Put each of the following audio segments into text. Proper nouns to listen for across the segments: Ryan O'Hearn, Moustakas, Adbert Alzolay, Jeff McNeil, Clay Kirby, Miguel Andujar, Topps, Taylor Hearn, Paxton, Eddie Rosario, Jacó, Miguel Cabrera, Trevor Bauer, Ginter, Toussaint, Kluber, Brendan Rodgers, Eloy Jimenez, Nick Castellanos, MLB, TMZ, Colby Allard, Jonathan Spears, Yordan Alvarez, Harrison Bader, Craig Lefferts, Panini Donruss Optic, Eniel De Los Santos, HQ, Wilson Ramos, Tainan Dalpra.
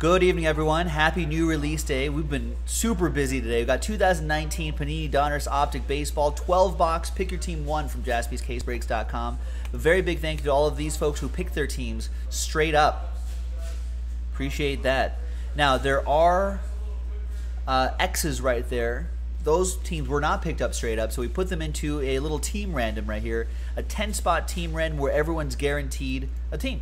Good evening, everyone. Happy new release day. We've been super busy today. We've got 2019 Panini Donruss Optic Baseball 12-box Pick Your Team 1 from JaspysCasebreaks.com. A very big thank you to all of these folks who picked their teams straight up. Appreciate that. Now, there are X's right there. Those teams were not picked up straight up, so we put them into a little team random right here, a 10-spot team random where everyone's guaranteed a team.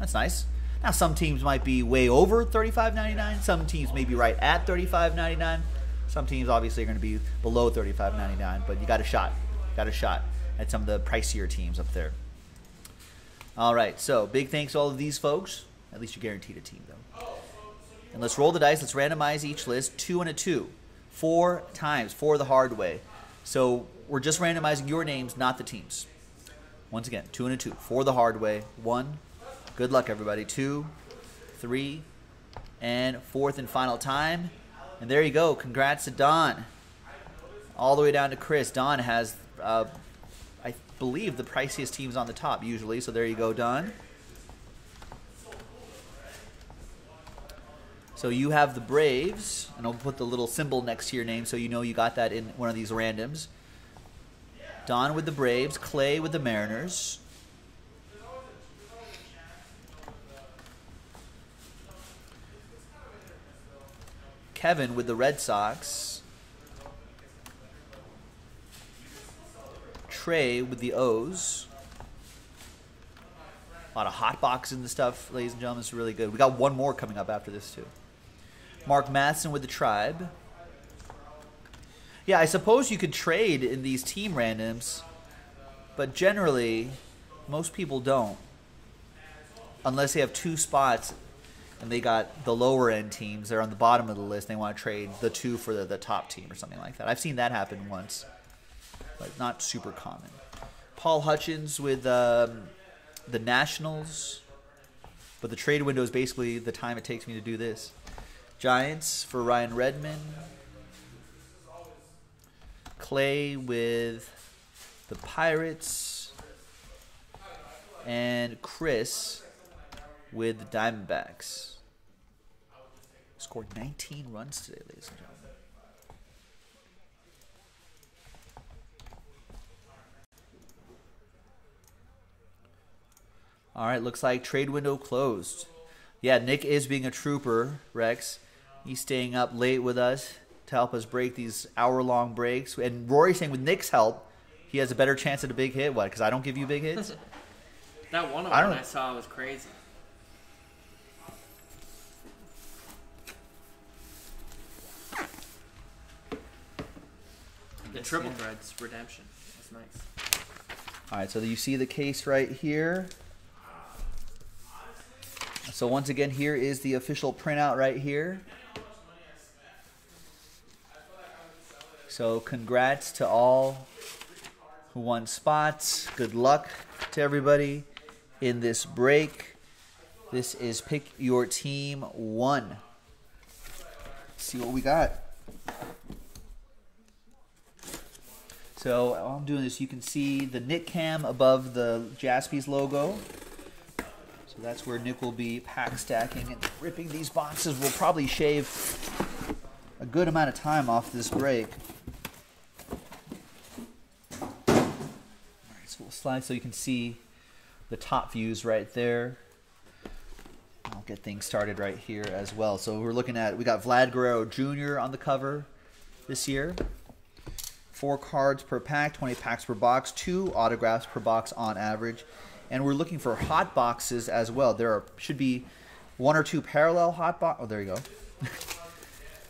That's nice. Now, some teams might be way over $35.99. Some teams may be right at $35.99. Some teams, obviously, are going to be below $35.99, but you got a shot. Got a shot at some of the pricier teams up there. All right, so big thanks to all of these folks. At least you're guaranteed a team, though. And let's roll the dice. Let's randomize each list, 2 and a 2. 4 times, 4 the hard way. So we're just randomizing your names, not the teams. Once again, 2 and a 2, 4 the hard way, 1. Good luck, everybody. 2, 3, and 4th and final time. And there you go. Congrats to Don. All the way down to Chris. Don has, I believe, the priciest teams on the top usually. So there you go, Don. So you have the Braves, and I'll put the little symbol next to your name so you know you got that in one of these randoms. Don with the Braves, Clay with the Mariners. Kevin with the Red Sox. Trey with the O's. A lot of hot box in the stuff, ladies and gentlemen. It's really good. We got one more coming up after this, too. Mark Matheson with the Tribe. Yeah, I suppose you could trade in these team randoms, but generally, most people don't. Unless they have 2 spots and they got the lower-end teams. They're on the bottom of the list. They want to trade the 2 for the top team or something like that. I've seen that happen once, but not super common. Paul Hutchins with the Nationals, but the trade window is basically the time it takes me to do this. Giants for Ryan Redmond. Clay with the Pirates. And Chris with the Diamondbacks. Scored 19 runs today, ladies and gentlemen. All right, looks like trade window closed. Yeah, Nick is being a trooper, Rex. He's staying up late with us to help us break these hour-long breaks. And Rory's saying with Nick's help, he has a better chance at a big hit. What, because I don't give you big hits? That one I saw was crazy. The triple threads, redemption. That's nice. All right, so you see the case right here. So once again, here is the official printout right here. So congrats to all who won spots. Good luck to everybody in this break. This is Pick Your Team 1. Let's see what we got. So while I'm doing this, you can see the Nick Cam above the Jaspys logo. So that's where Nick will be pack stacking and ripping these boxes. We'll probably shave a good amount of time off this break. All right, so we'll slide so you can see the top views right there. I'll get things started right here as well. So we're looking at, we got Vlad Guerrero Jr. on the cover this year. 4 cards per pack, 20 packs per box, 2 autographs per box on average. And we're looking for hot boxes as well. There should be 1 or 2 parallel hot box. Oh, there you go.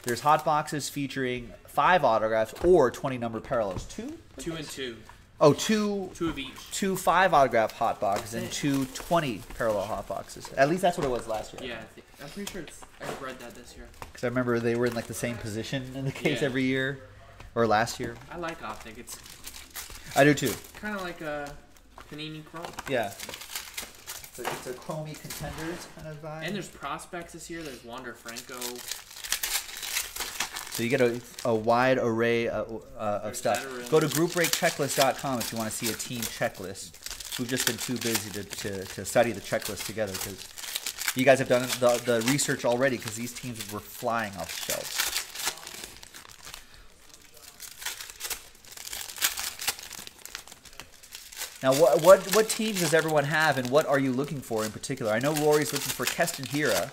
There's hot boxes featuring 5 autographs or 20 number parallels. 2? 2 and 2. Oh, 2. 2 of each. 2 5 autograph hot boxes and 2 20 parallel hot boxes. At least that's what it was last year. Yeah, I'm pretty sure I read that this year. Because I remember they were in like the same position in the case every year or last year. I like Optic. I do too. Kind of like a Panini Chrome. Yeah. It's a Chromey Contenders kind of vibe. And there's prospects this year. There's Wander Franco. So you get a wide array of stuff. Veterans. Go to groupbreakchecklist.com if you want to see a team checklist. We've just been too busy to study the checklist together because You guys have done the research already because these teams were flying off the shelves. Now, what teams does everyone have, and what are you looking for in particular? I know Rory's looking for Keston Hiura,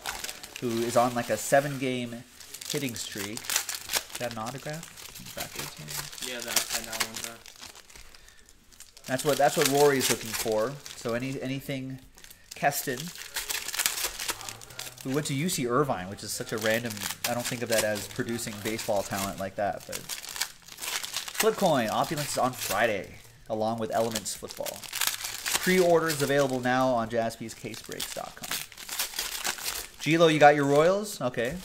who is on like a 7-game hitting streak. Is that an autograph? Backwards, yeah, that's that one. Back. That's what Rory's looking for. So anything, Keston, who went to UC Irvine, which is such a random. I don't think of that as producing baseball talent like that. But flip coin opulence is on Friday, along with Elements Football. Pre-orders available now on JaspysCasebreaks.com. Gilo, you got your Royals? Okay.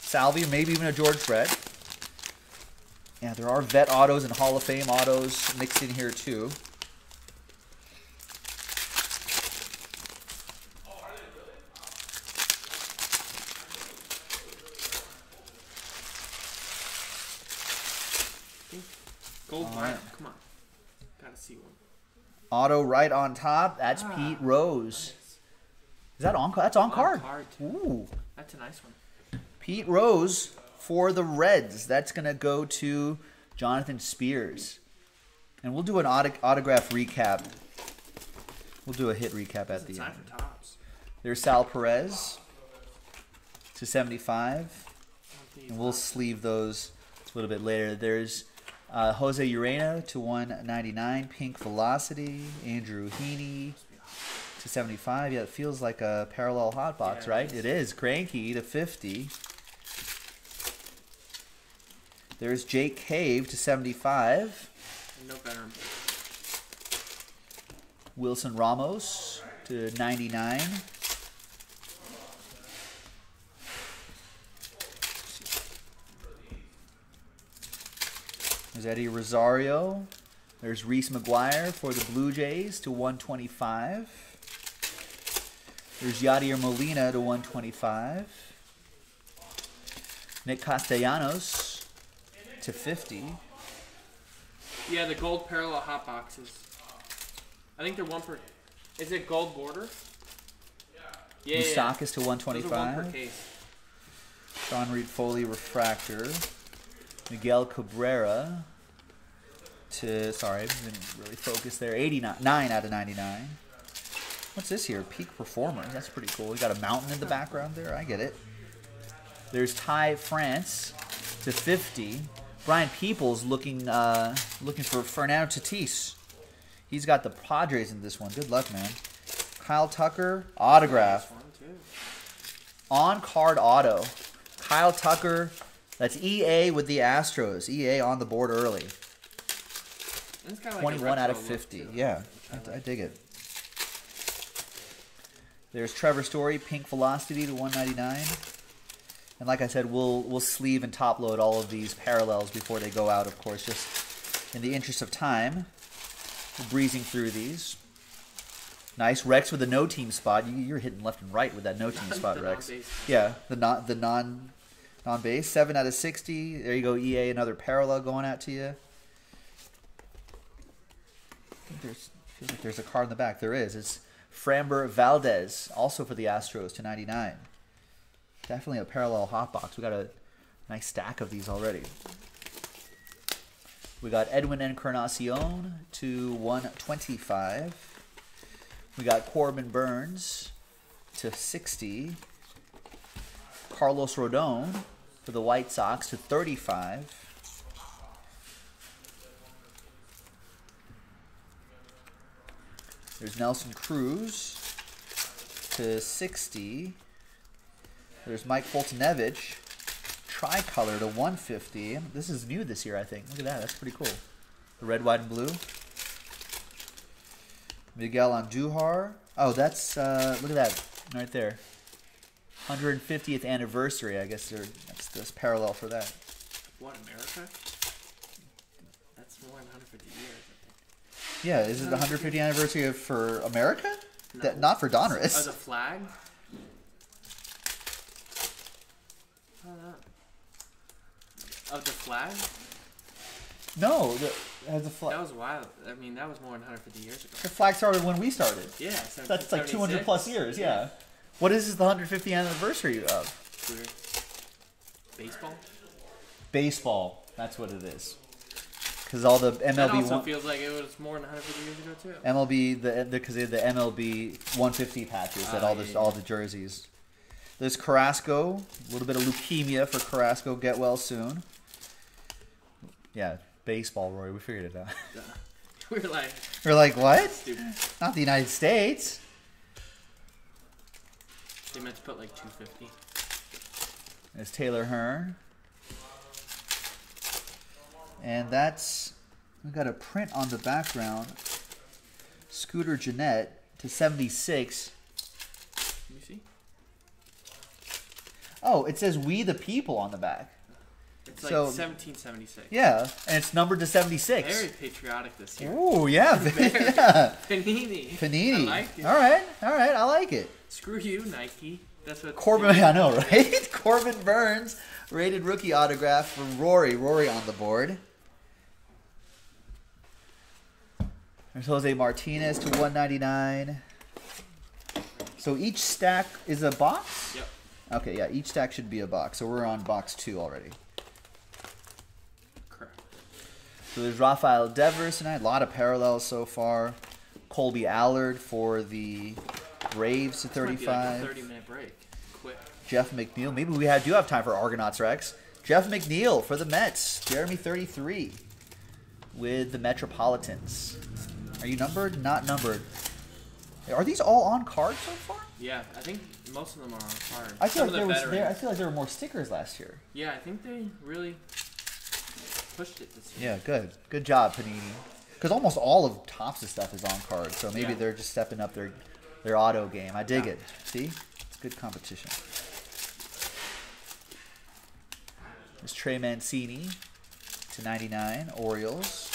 Salvi, maybe even a George Brett. Yeah, there are vet autos and Hall of Fame autos mixed in here too. Gold line, come on. Gotta see one. Auto right on top. That's Pete Rose. Nice. Is that on? That's on card. Ooh, that's a nice one. Pete Rose for the Reds. That's gonna go to Jonathan Spears, and we'll do an autograph recap. We'll do a hit recap at the end. There's Sal Perez to 75, and we'll sleeve those a little bit later. There's Jose Urena to 199, Pink Velocity, Andrew Heaney to 75. Yeah, it feels like a parallel hot box, yeah, right? It is. Cranky to 50. There's Jake Cave to 75. No better. Wilson Ramos to 99. There's Eddie Rosario. There's Reese McGuire for the Blue Jays to 125. There's Yadier Molina to 125. Nick Castellanos to 50. Yeah, the gold parallel hot boxes. I think they're one per. Is it gold border? Yeah. Moustakas to 125. One per case. Sean Reed Foley refractor. Miguel Cabrera to, sorry, I didn't really focus there, 89 out of 99. What's this here? Peak Performer. That's pretty cool. We got a mountain in the background there. I get it. There's Ty France to 50. Brian Peoples looking for Fernando Tatis. He's got the Padres in this one. Good luck, man. Kyle Tucker, autograph. On-card auto. Kyle Tucker. That's EA with the Astros. EA on the board early. It's kind of 21 like out of 50. Yeah, I dig it. There's Trevor Story, Pink Velocity to 199. And like I said, we'll sleeve and top load all of these parallels before they go out, of course, just in the interest of time. We're breezing through these. Nice. Rex with the no-team spot. You're hitting left and right with that no-team spot, Rex. Yeah, the non-base, 7 out of 60. There you go, EA, another parallel going out to you. I think feels like there's a card in the back. There is. It's Framber Valdez, also for the Astros, to 99. Definitely a parallel hot box. We got a nice stack of these already. We got Edwin Encarnacion to 125. We got Corbin Burns to 60. Carlos Rodon for the White Sox to 35. There's Nelson Cruz to 60. There's Mike Fultonevich, tricolor to 150. This is new this year, I think. Look at that. That's pretty cool. The red, white, and blue. Miguel Andujar. Oh, that's look at that right there. 150th anniversary, I guess that's this parallel for that. What, America? That's more than 150 years, I think. Yeah, is it the 150th anniversary for America? No. That, not for Donruss. As a flag? Of the flag? No, as a flag. That was wild. I mean, that was more than 150 years ago. The flag started when we started. Yeah. That's like 200 plus years, yeah. What is this, the 150th anniversary of? Weird. Baseball? Baseball. That's what it is. Because all the MLB... That also feels like it was more than 150 years ago, too. MLB, because they had the MLB 150 patches that all the jerseys. There's Carrasco. A little bit of leukemia for Carrasco. Get well soon. Yeah, baseball, Roy. We figured it out. We're like, what? Stupid. Not the United States. They meant to put like 250. There's Taylor Hearn. And that's, we've got a print on the background. Scooter Gennett /76. Let me see. Oh, it says "We the People" on the back. It's like 1776. Yeah, and it's numbered to 76. Very patriotic this year. Ooh, yeah. Yeah. Panini. I like it. All right, I like it. Screw you, Nike. That's what Corbin. I know, right? Corbin Burns, rated rookie autograph for Rory. Rory on the board. There's Jose Martinez /199. So each stack is a box. Yep. Okay, yeah, each stack should be a box. So we're on box 2 already. Correct. So there's Rafael Devers tonight. A lot of parallels so far. Colby Allard for the Braves /35. Might be like a 30-minute break. Quick. Jeff McNeil. Maybe we do have time for Argonauts, Rex. Jeff McNeil for the Mets. Jeremy 33 with the Metropolitans. Are you numbered? Not numbered. Are these all on card so far? Yeah, I think most of them are on card. I feel like there were more stickers last year. Yeah, I think they really pushed it this year. Yeah, good job, Panini. Because almost all of Topps' stuff is on card, so maybe they're just stepping up their auto game. I dig it. See, it's good competition. There's Trey Mancini /99, Orioles.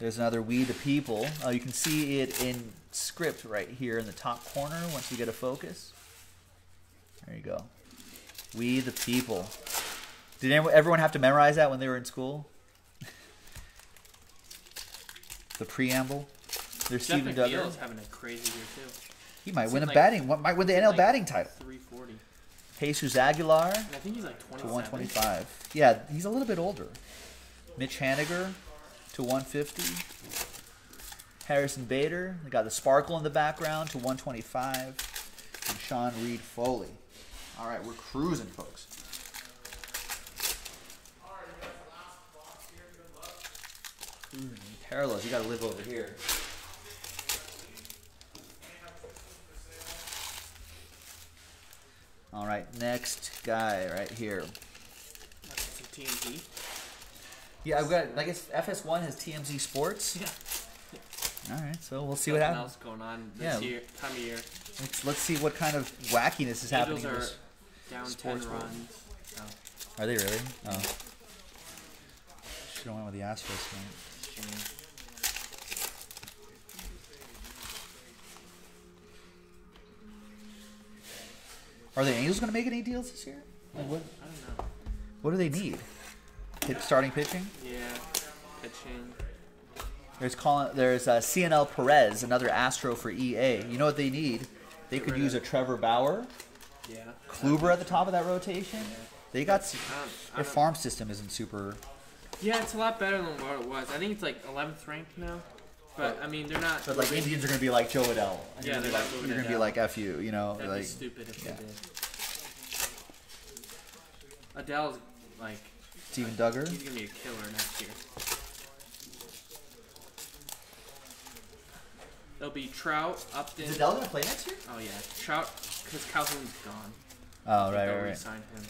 There's another We the People. You can see it in script right here in the top corner once you get a focus. There you go. We the People. Did everyone have to memorize that when they were in school? The preamble. There's Jeff Steven Duggar. McNeil's having a crazy year, too. He might win the NL batting title. 340. Jesus Aguilar. And I think he's like 125. Yeah, he's a little bit older. Mitch Haniger. /150. Harrison Bader. We got the sparkle in the background /125. And Sean Reed Foley. All right, we're cruising, folks. Parallels. You got to live over here. All right, next guy right here. That's some TNT. Yeah, I've got, I guess FS1 has TMZ Sports. Yeah. All right, so we'll see what happens. Something else going on this year, time of year. Let's see what kind of wackiness is happening. Are down sports 10 runs. Oh. Are they really? Oh. Should have went with the Astros, man. Shame. Are the Angels going to make any deals this year? Like what? I don't know. What do they need? Starting pitching? Yeah, pitching. There's CNL Perez, another Astro for EA. You know what they need? They could use a Trevor Bauer. Yeah. Kluber at the top of that rotation. Yeah. They got their farm system isn't super. Yeah, it's a lot better than what it was. I think it's like 11th ranked now. But I mean, they're not. But like Indians are gonna be like Joe Adell. Yeah, they're like, you're gonna be like F you. You know, that'd like be stupid if they did. Adell's like. Steven Duggar. He's going to be a killer next year. There'll be Trout, Upton. Is Adele going to play next year? Oh, yeah. Trout, because Calhoun's gone. Oh, right. Re-sign him.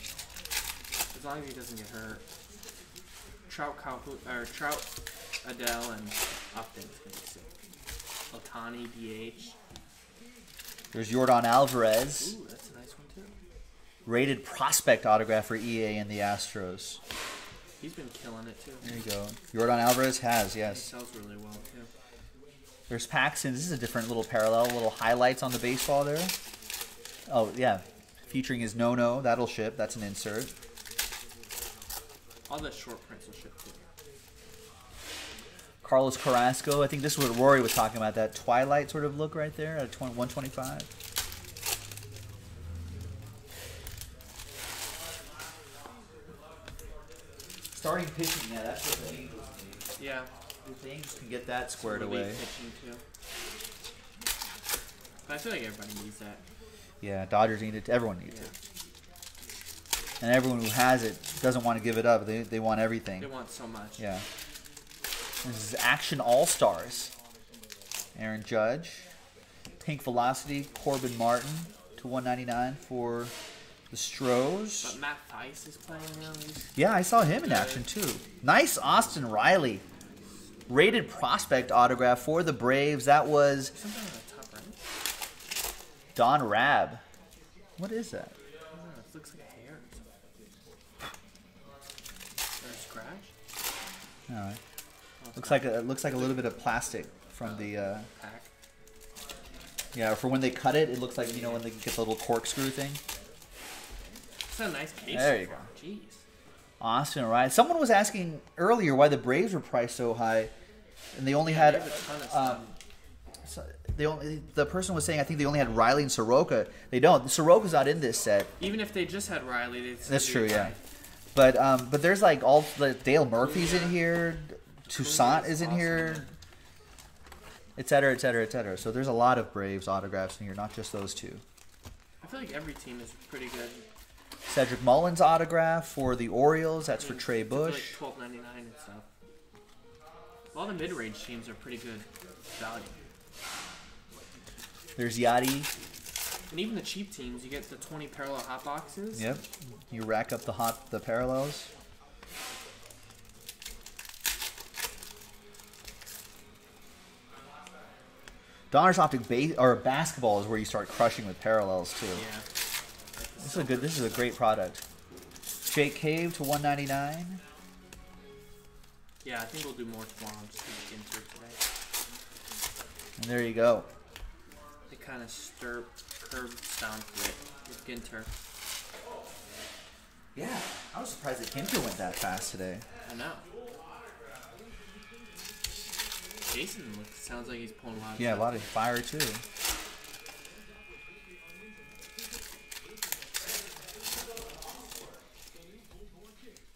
As long as he doesn't get hurt. Trout, Adele, and Upton's going to be sick. Altani, DH. There's Yordan Alvarez. Ooh, that's a nice one, too. Rated prospect autograph for EA and the Astros. He's been killing it, too. There you go. Yordan Alvarez has, yes. He sells really well, too. There's Paxton. This is a different little parallel, little highlights on the baseball there. Oh, yeah. Featuring his no-no. That'll ship. That's an insert. All the short prints will ship, too. Carlos Carrasco. I think this is what Rory was talking about, that twilight sort of look right there at 125. Starting pitching, yeah, that's what the Angels need. Yeah. If the Angels can get that squared away. Too. But I feel like everybody needs that. Yeah, Dodgers need it. Everyone needs it. And everyone who has it doesn't want to give it up. They want everything. They want so much. Yeah. This is Action All-Stars. Aaron Judge. Pink Velocity, Corbin Martin /199 for the Stros. But Matt Theis is playing now. Yeah, I saw him in action too. Nice Austin Riley. Rated prospect autograph for the Braves. That was Don Rabb. What is that? It looks like a hair. Or a scratch? No. Looks like a little bit of plastic from the pack. Yeah, for when they cut it, it looks like, you know, when they get the little corkscrew thing. It's a nice case. There you go. Jeez. Austin Riley. Someone was asking earlier why the Braves were priced so high, and they only had. The person was saying, I think they only had Riley and Soroka. They don't. Soroka's not in this set. Even if they just had Riley, they'd still. That's true. Yeah. High. But there's like all the Dale Murphy's in here. Toussaint is in here, etc., etc., etc. So there's a lot of Braves autographs in here, not just those two. I feel like every team is pretty good. Cedric Mullins autograph for the Orioles. That's for Trey Bush. Like $12.99 and stuff. All the mid-range teams are pretty good value. There's Yadi. And even the cheap teams, you get the 20 parallel hot boxes. Yep. You rack up the parallels. Donruss Optic basketball is where you start crushing with parallels too. Yeah. This is a great product. Jake Cave /199. Yeah, I think we'll do more tomorrow. I'm just gonna insert today. And there you go. They kind of curb sound to it with Ginter. Yeah, I was surprised that Ginter went that fast today. I know. Jason sounds like he's pulling a lot of fire. Yeah, a lot of fire, too.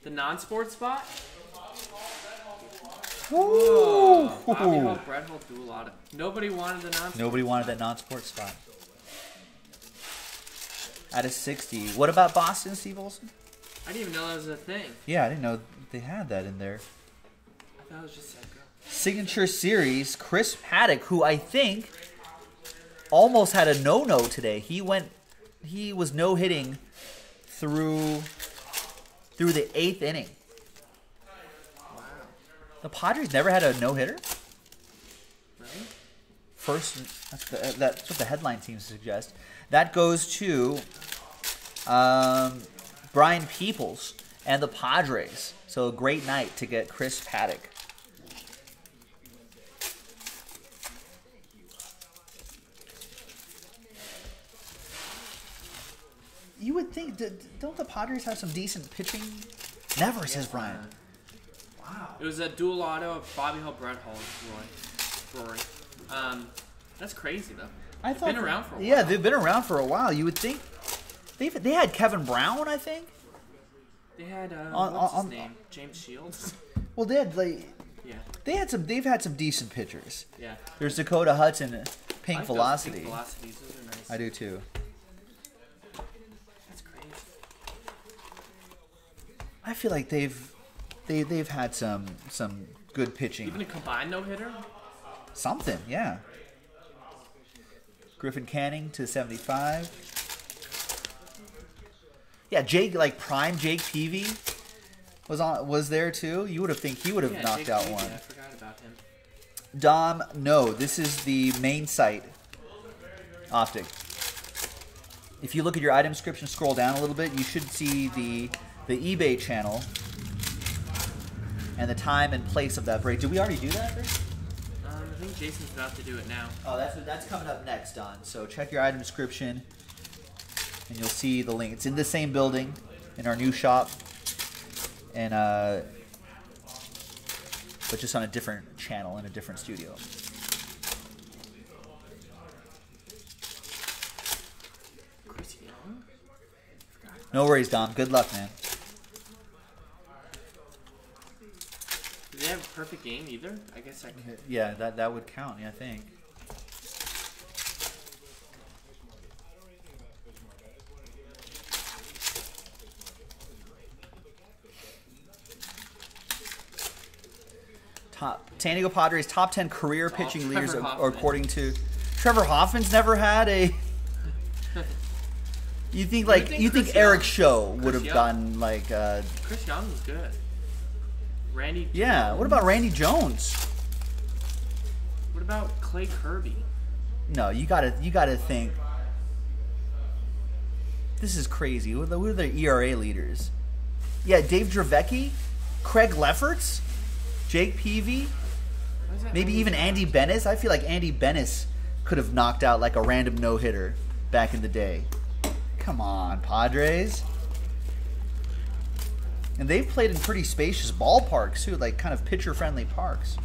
The non-sports spot? Woo! Bobby Hull, Brett Hull do a lot of... Nobody wanted the non-sports spot. Nobody wanted that non-sports spot. Out of 60. What about Boston, Steve Olsen? I didn't even know that was a thing. Yeah, I didn't know they had that in there. I thought it was just... Signature Series, Chris Paddock, who I think almost had a no-no today. He was no-hitting through the 8th inning. Wow. The Padres never had a no-hitter? Really? First, that's what the headline seems to suggest. That goes to Brian Peoples and the Padres. So a great night to get Chris Paddock. You would think, don't the Padres have some decent pitching? Never, yeah, says Brian. Wow. It was a dual auto of Bobby Hull, Brett Hull, Rory. That's crazy, though. They've been around for a while. Yeah, they've been around for a while. You would think. They had Kevin Brown, I think. They had, what's his name? James Shields? Well, they had, like, yeah. They've had some decent pitchers. Yeah. There's Dakota Hudson, Pink Velocity. Pink Velocities, those are nice. I do, too. I feel like they've had some good pitching. Even a combined no-hitter? Something, yeah. Griffin Canning /75. Yeah, Jake, like prime Jake Peavy was there too. You would have think he would have knocked Jake out Peavy, one. I forgot about him. Dom, no, this is the main site optic. If you look at your item description, scroll down a little bit, you should see the eBay channel and the time and place of that break. Did we already do that, Rick? I think Jason's about to do it now. Oh, that's coming up next, Don. So check your item description, and you'll see the link. It's in the same building in our new shop, and but just on a different channel in a different studio. No worries, Dom. Good luck, man. Did they have a perfect game either? I guess I could. Yeah, that would count, yeah, I think. San Diego Padres top 10 career pitching leaders, or according to Trevor Hoffman's never had a. You think Eric Scho would have gotten like? Chris Young was good. Randy. Yeah. Jones. What about Randy Jones? What about Clay Kirby? No, you gotta think. This is crazy. Who are the ERA leaders? Yeah, Dave Dravecki, Craig Lefferts, Jake Peavy. Maybe even Andy Bennis. I feel like Andy Bennis could have knocked out like a random no-hitter back in the day. Come on, Padres. And they've played in pretty spacious ballparks, too, like kind of pitcher-friendly parks.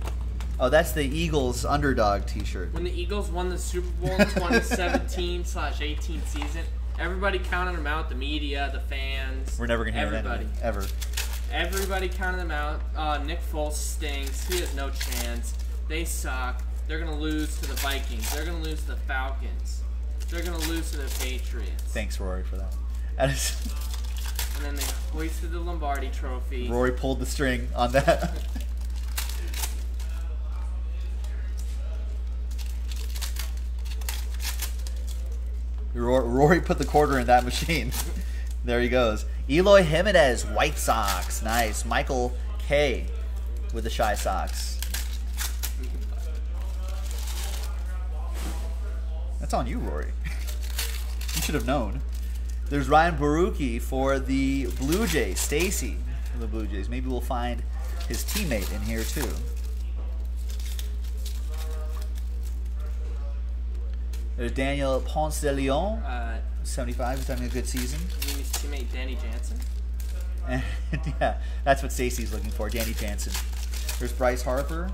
Oh, that's the Eagles underdog T-shirt. When the Eagles won the Super Bowl in 2017/18 season, everybody counted them out, the media, the fans. We're never going to hear that ever. Everybody counted them out. Nick Foles stinks. He has no chance. They suck. They're going to lose to the Vikings. They're going to lose to the Falcons. They're going to lose to the Patriots. Thanks, Rory, for that. And then they hoisted the Lombardi trophy. Rory pulled the string on that. Rory put the quarter in that machine. There he goes. Eloy Jimenez, White Sox. Nice. Michael K. with the Shy Sox. That's on you, Rory. You should have known. There's Ryan Borucki for the Blue Jays. Stacy for the Blue Jays. Maybe we'll find his teammate in here, too. There's Daniel Ponce de Leon. 75. He's having a good season. You mean his teammate Danny Jansen? Yeah, that's what Stacy's looking for, Danny Jansen. There's Bryce Harper.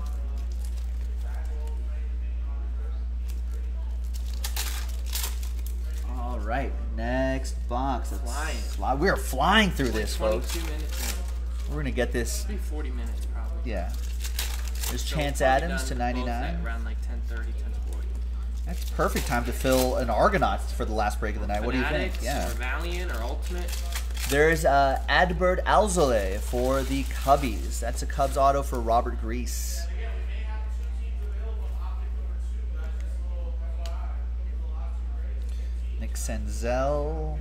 All right, next box. We are flying through this, folks. We're going to get this. It'll be 40 minutes, probably. Yeah. There's Chance Adams to 99. Around like 10:30, 10:40. That's perfect time to fill an Argonaut for the last break of the night. What do you think? Yeah. Or Valiant or Ultimate. There's Adbert Alzolay for the Cubbies. That's a Cubs auto for Robert Grease. Nick Senzel.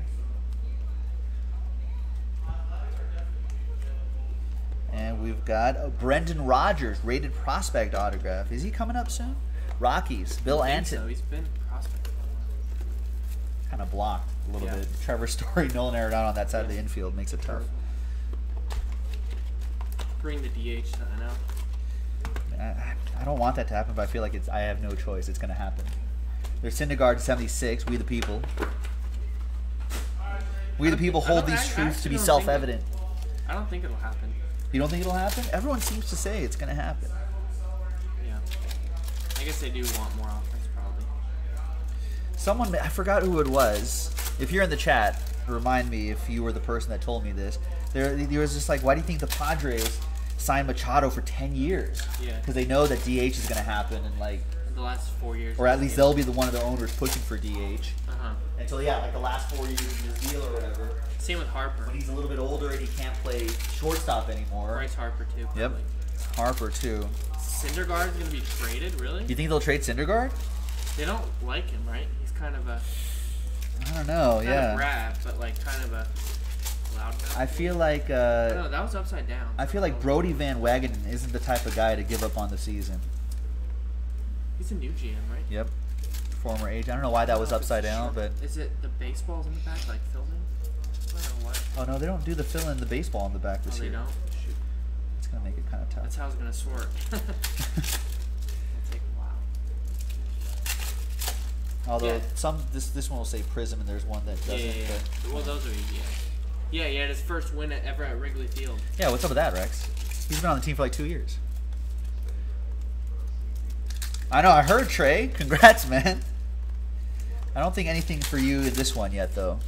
And we've got Brendan Rodgers, rated prospect autograph. Is he coming up soon? Rockies, Bill Anson. So. He's been prospect. Kind of blocked a little bit. Trevor Story, Nolan Arenado on that side of the infield makes it tough. Bring the DH to NL. I don't want that to happen, but I feel like it's. I have no choice. It's going to happen. There's Syndergaard 76, We the People. We the People hold these truths to be self-evident. I don't think it'll happen. You don't think it'll happen? Everyone seems to say it's going to happen. I guess they do want more offense, probably. Someone, I forgot who it was. If you're in the chat, remind me if you were the person that told me this. There was just like, why do you think the Padres signed Machado for 10 years? Yeah. Because they know that DH is going to happen in like... The last 4 years. Or at least they'll be the one of the owners pushing for DH. Uh-huh. Until, yeah, like the last 4 years of his deal or whatever. Same with Harper. When he's a little bit older and he can't play shortstop anymore. Bryce Harper, too. Probably. Yep. Harper, too. Syndergaard is going to be traded, really? You think they'll trade Syndergaard? They don't like him, right? He's kind of a... I don't know, yeah. Kind of rap, but like kind of a loudmouth. I feel like... No, that was upside down. I feel like Brody Van Wagenen isn't the type of guy to give up on the season. He's a new GM, right? Yep. Former agent. I don't know why that was upside down, but... Is it the baseballs in the back, like fill-in? I don't know what. Oh, no, they don't do the fill-in, the baseball in the back this year. They don't? Shoot. It's going to make it kind of tough. That's how it's going to sort. It'll take a while. Although, this one will say Prism, and there's one that doesn't. Yeah. Well, those are easy. Yeah, he had his first win ever at Wrigley Field. Yeah, what's up with that, Rex? He's been on the team for like 2 years. I know, I heard, Trey. Congrats, man. I don't think anything for you in this one yet, though.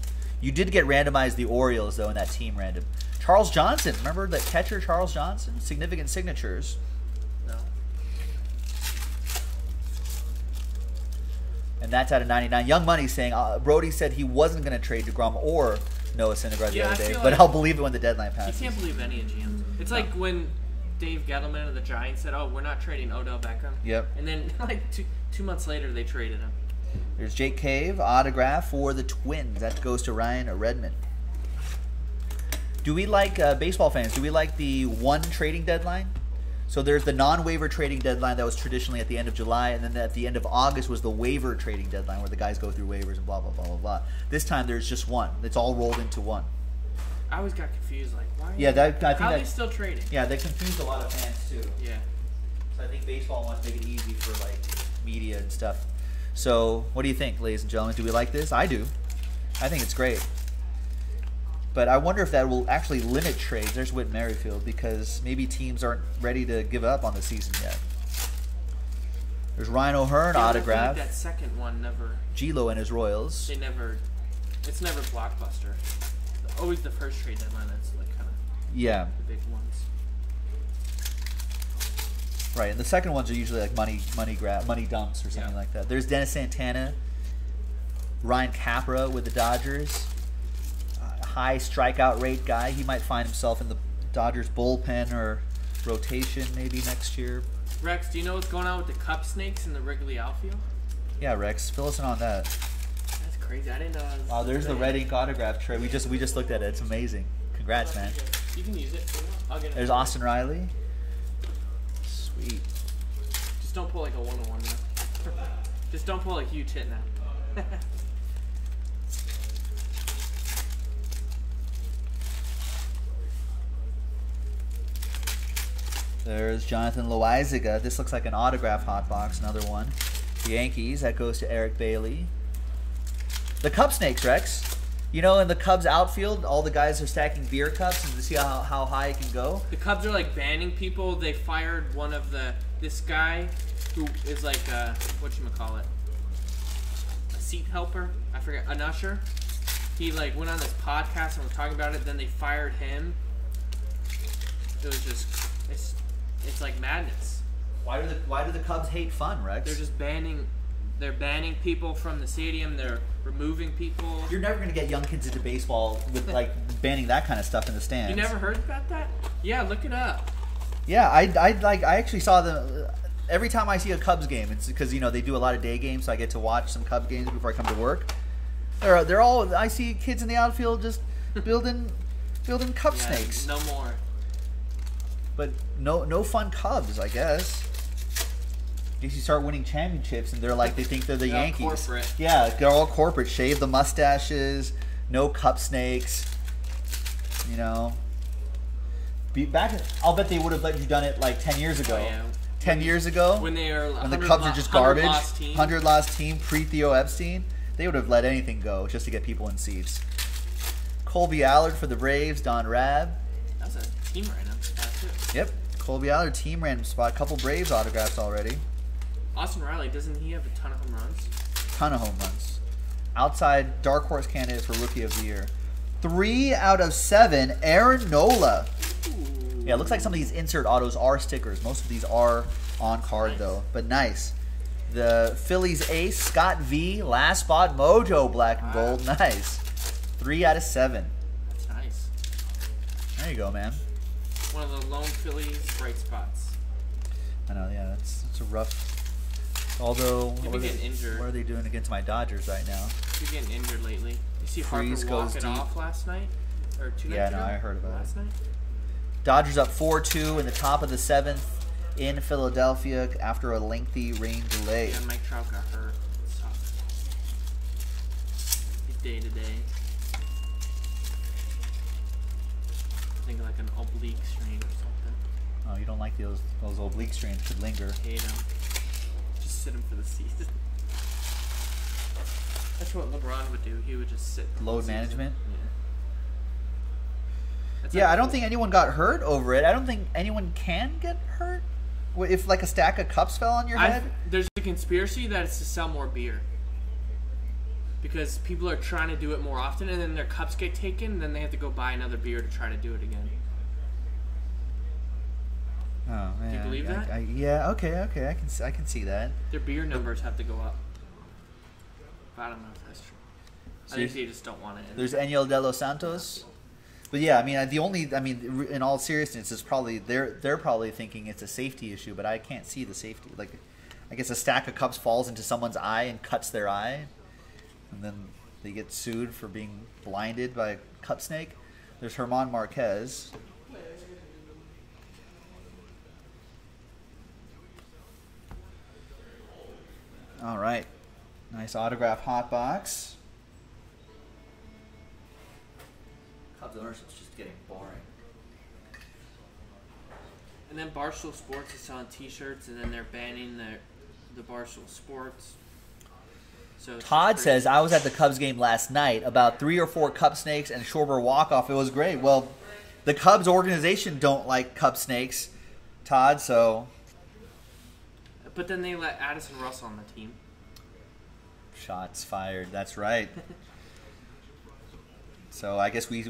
You did get randomized the Orioles, though, in that team random. Charles Johnson. Remember that catcher, Charles Johnson? Significant signatures. No. And that's out of 99. Young Money saying, Brody said he wasn't going to trade DeGrom or Noah Syndergaard the other day, like, but I'll believe it when the deadline passes. You can't believe any of GMs. It's like when Dave Gettleman of the Giants said, oh, we're not trading Odell Beckham. Yep. And then like two months later, they traded him. There's Jake Cave, autograph for the Twins. That goes to Ryan Redmond. Do we like, baseball fans, do we like the one trading deadline? So there's the non-waiver trading deadline that was traditionally at the end of July, and then at the end of August was the waiver trading deadline where the guys go through waivers and blah, blah, blah, blah, blah. This time there's just one. It's all rolled into one. I always got confused, like, why? Yeah, I think how are they still trading? Yeah, they confused a lot of fans, too. Yeah. So I think baseball wants to make it easy for, like, media and stuff. So, what do you think, ladies and gentlemen? Do we like this? I do. I think it's great. But I wonder if that will actually limit trades. There's Whit Merrifield, because maybe teams aren't ready to give up on the season yet. There's Ryan O'Hearn, autograph. Like that second one never. Gilo and his Royals. They never. It's never blockbuster. Always the first trade deadline that's like kind of. Yeah. The big ones. Right, and the second ones are usually like money dumps or something like that. There's Dennis Santana, Ryan Capra with the Dodgers, high strikeout rate guy. He might find himself in the Dodgers bullpen or rotation maybe next year. Rex, do you know what's going on with the Cup Snakes in the Wrigley outfield? Yeah, Rex, fill us in on that. That's crazy. I didn't know. That was there's the red ink autograph tray. We just looked at it. It's amazing. Congrats, man. You can use it. I'll get it. There's Austin Riley. Sweet. Just don't pull like a 101 now. Just don't pull a huge hit now. There's Jonathan Loaizaga. This looks like an autograph hot box. Another one. The Yankees. That goes to Eric Bailey. The Cub Snakes, Rex. You know, in the Cubs outfield, all the guys are stacking beer cups and to see how high it can go. The Cubs are, like, banning people. They fired one of this guy who is, like, whatchamacallit, a seat helper. I forget, an usher. He, like, went on this podcast and was talking about it. Then they fired him. It was just, it's like madness. Why do the Cubs hate fun, Rex? They're just banning... They're banning people from the stadium. They're removing people. You're never going to get young kids into baseball with, like, banning that kind of stuff in the stands. You never heard about that? Yeah, look it up. Yeah, I actually saw them. Every time I see a Cubs game, it's because, you know, they do a lot of day games, so I get to watch some Cubs games before I come to work. They're all, I see kids in the outfield just building Cub snakes. No more. But no fun Cubs, I guess. You start winning championships, and they're like, they think they're the Yankees. Corporate. Yeah, they're all corporate. Shave the mustaches, no cup snakes. You know, I'll bet they would have let you done it like 10 years ago. Oh, yeah. 10 years ago, when the Cubs are just garbage, 100 loss team, pre-Theo Epstein, they would have let anything go just to get people in seats. Colby Allard for the Braves, Don Rabb. That's a team random spot too. Yep, Colby Allard team random spot. Couple Braves autographs already. Austin Riley, doesn't he have a ton of home runs? Ton of home runs. Outside dark horse candidate for Rookie of the Year. 3 out of 7, Aaron Nola. Ooh. Yeah, it looks like some of these insert autos are stickers. Most of these are on card, though. But nice. The Phillies ace, Scott V, last spot, Mojo, black and gold. Nice. 3 out of 7. That's nice. There you go, man. One of the lone Phillies bright spots. I know, yeah, that's a rough... Although, what are they doing against my Dodgers right now? You're getting injured lately. You see Freeze Harper walking off last night? Or 2 nights ago? Yeah, no, I heard about it. Last night? Dodgers up 4-2 in the top of the 7th in Philadelphia after a lengthy rain delay. Yeah, Mike Trout got hurt. It sucks. He's day-to-day. I think like an oblique strain or something. Oh, you don't like those oblique strains. Could linger. I hate them. Him for the season. That's what LeBron would do. He would just sit. Load management? Yeah. Yeah, I don't think anyone got hurt over it. I don't think anyone can get hurt. If like a stack of cups fell on your head? There's a conspiracy that it's to sell more beer, because people are trying to do it more often, and then their cups get taken, and then they have to go buy another beer to try to do it again. Oh, man. Do you believe that? Yeah. Okay. I can see that. Their beer numbers have to go up. But I don't know if that's true. So I think they just don't want it. There's Eniel De Los Santos, but yeah, I mean, in all seriousness, it's probably they're probably thinking it's a safety issue, but I can't see the safety. Like, I guess a stack of cups falls into someone's eye and cuts their eye, and then they get sued for being blinded by a cup snake. There's Germán Márquez. All right, nice autograph hot box. Cubs ownership's just getting boring. And then Barstool Sports is selling T-shirts, and then they're banning the Barstool Sports. So Todd says, I was at the Cubs game last night, about 3 or 4 cup snakes and Schwarber walk-off. It was great. Well, the Cubs organization don't like cup snakes, Todd, so... But then they let Addison Russell on the team. Shots fired. That's right. So I guess we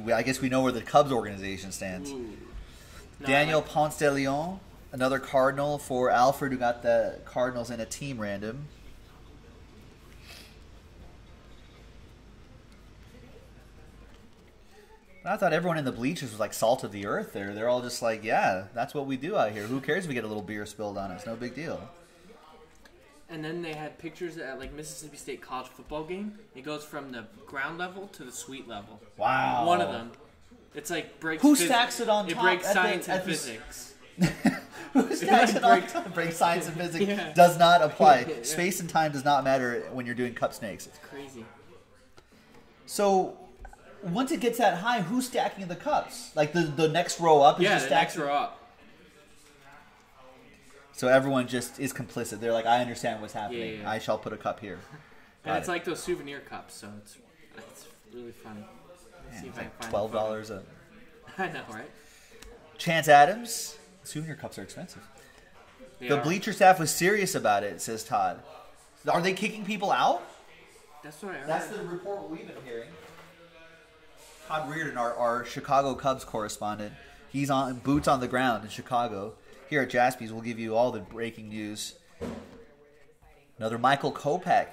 know where the Cubs organization stands. No, Daniel Ponce de Leon, another Cardinal for Alfred, who got the Cardinals in a team random. I thought everyone in the bleachers was like salt of the earth there. They're all just like, yeah, that's what we do out here. Who cares if we get a little beer spilled on us? No big deal. And then they had pictures at like Mississippi State college football game. It goes from the ground level to the suite level. Wow. One of them. It's like breaks. Who stacks it on top? It breaks science and physics. Who stacks it on top? It breaks science and physics. Does not apply. Yeah. Space and time does not matter when you're doing cup snakes. It's crazy. So once it gets that high, who's stacking the cups? Like the next row up is just stacking. Yeah, the next row up. So everyone just is complicit. They're like, I understand what's happening. Yeah. I shall put a cup here. And it's like those souvenir cups, so it's really funny. Man, see if it's like $12 a... I know, right? Chance Adams. Souvenir cups are expensive. The bleacher staff was serious about it, says Todd. Are they kicking people out? That's what I heard. That's the report we've been hearing. Todd Reardon, our Chicago Cubs correspondent, he's on boots on the ground in Chicago. Here at Jaspys, we'll give you all the breaking news. Another Michael Kopech.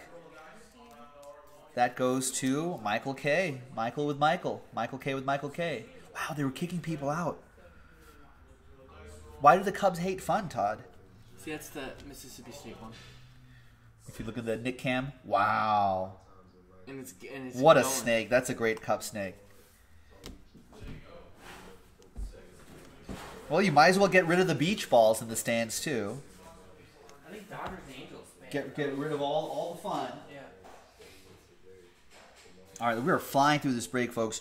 That goes to Michael K. Michael with Michael. Michael K with Michael K. Wow, they were kicking people out. Why do the Cubs hate fun, Todd? See, that's the Mississippi State one. If you look at the Nick Cam, wow. And it's what a snake. That's a great cup snake. Well, you might as well get rid of the beach balls in the stands, too. I think Dodgers and Angels. Man. Get rid of all the fun. Yeah. All right, we are flying through this break, folks.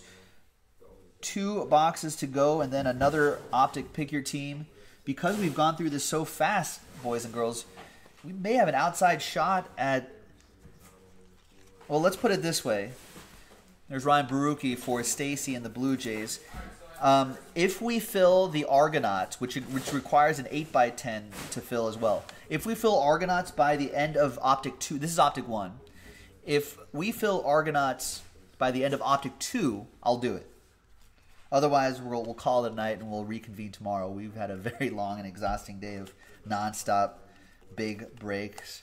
2 boxes to go, and then another Optic Pick Your Team. Because we've gone through this so fast, boys and girls, we may have an outside shot at... Well, let's put it this way. There's Ryan Borucki for Stacy and the Blue Jays. If we fill the Argonauts, which requires an 8x10 to fill as well. If we fill Argonauts by the end of Optic 2, this is Optic 1. If we fill Argonauts by the end of Optic 2, I'll do it. Otherwise, we'll call it a night and we'll reconvene tomorrow. We've had a very long and exhausting day of nonstop big breaks.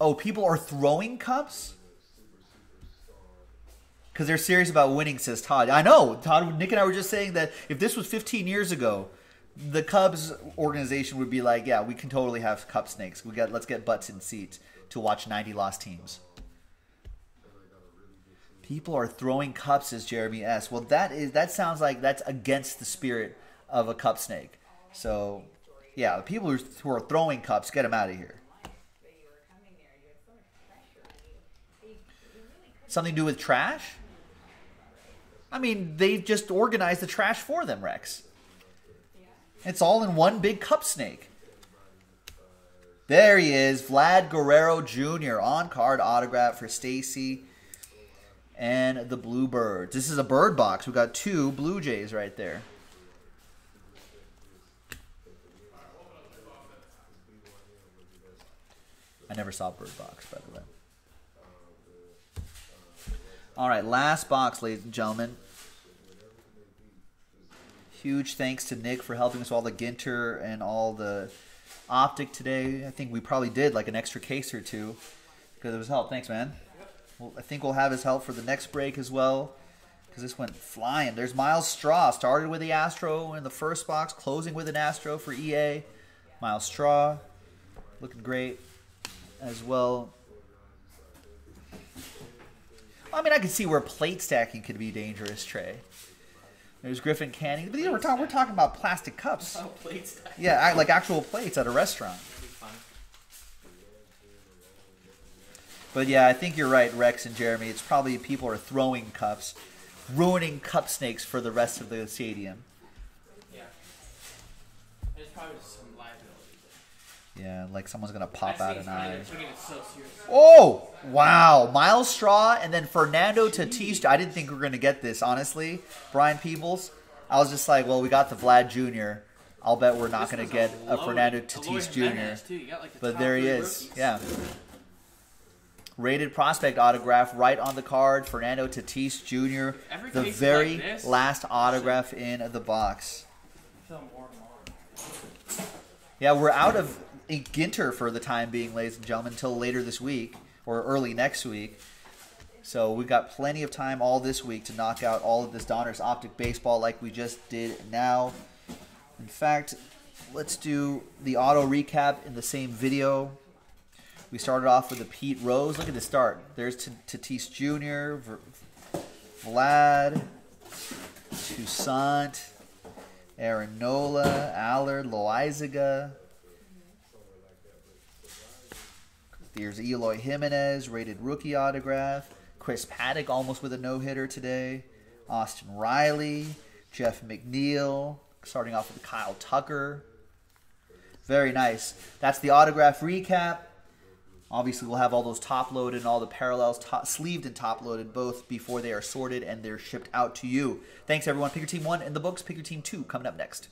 Oh, people are throwing cups? Because they're serious about winning, says Todd. I know. Todd, Nick and I were just saying that if this was 15 years ago, the Cubs organization would be like, yeah, we can totally have cup snakes. Let's get butts in seats to watch 90 lost teams. People are throwing cups, says Jeremy S. Well, that sounds like that's against the spirit of a cup snake. So, yeah, the people who are throwing cups, get them out of here. Something to do with trash? I mean, they just organized the trash for them, Rex. It's all in one big cup snake. There he is, Vlad Guerrero Jr. on-card autograph for Stacy and the Bluebirds. This is a bird box. We've got 2 Blue Jays right there. I never saw Bird Box, by the way. All right, last box, ladies and gentlemen. Huge thanks to Nick for helping us with all the Ginter and all the Optic today. I think we probably did like an extra case or two because of his help. Thanks, man. Well, I think we'll have his help for the next break as well because this went flying. There's Miles Straw. Started with the Astro in the first box, closing with an Astro for EA. Miles Straw looking great as well. I mean, I can see where plate stacking could be dangerous, Trey. There's Griffin Canning. But you know, we're talking about plastic cups. Oh, plate stacking. Yeah, like actual plates at a restaurant. But yeah, I think you're right, Rex and Jeremy. It's probably people are throwing cups, ruining cup snakes for the rest of the stadium. Yeah. There's probably some liability there. Yeah, like someone's going to pop out an eye. So oh, wow. Miles Straw and then Fernando Tatis. I didn't think we were going to get this, honestly. Brian Peoples. I was just like, well, we got the Vlad Jr. I'll bet we're not going to get a Fernando Tatis Jr. Like the but there he is. Rookies. Yeah. Rated prospect autograph right on the card. Fernando Tatis Jr. The very last autograph in the box. Yeah, we're out of Ginter for the time being, ladies and gentlemen, until later this week or early next week. So we've got plenty of time all this week to knock out all of this Donruss Optic baseball like we just did now. In fact, let's do the auto recap in the same video. We started off with a Pete Rose. Look at the start. There's Tatis Jr., Vlad, Toussaint, Aaron Nola, Allard, Loizaga. There's Eloy Jimenez, rated rookie autograph. Chris Paddock almost with a no-hitter today. Austin Riley, Jeff McNeil, starting off with Kyle Tucker. Very nice. That's the autograph recap. Obviously, we'll have all those top-loaded and all the parallels sleeved and top-loaded both before they are sorted and they're shipped out to you. Thanks, everyone. Pick your team 1 in the books. Pick your team 2 coming up next.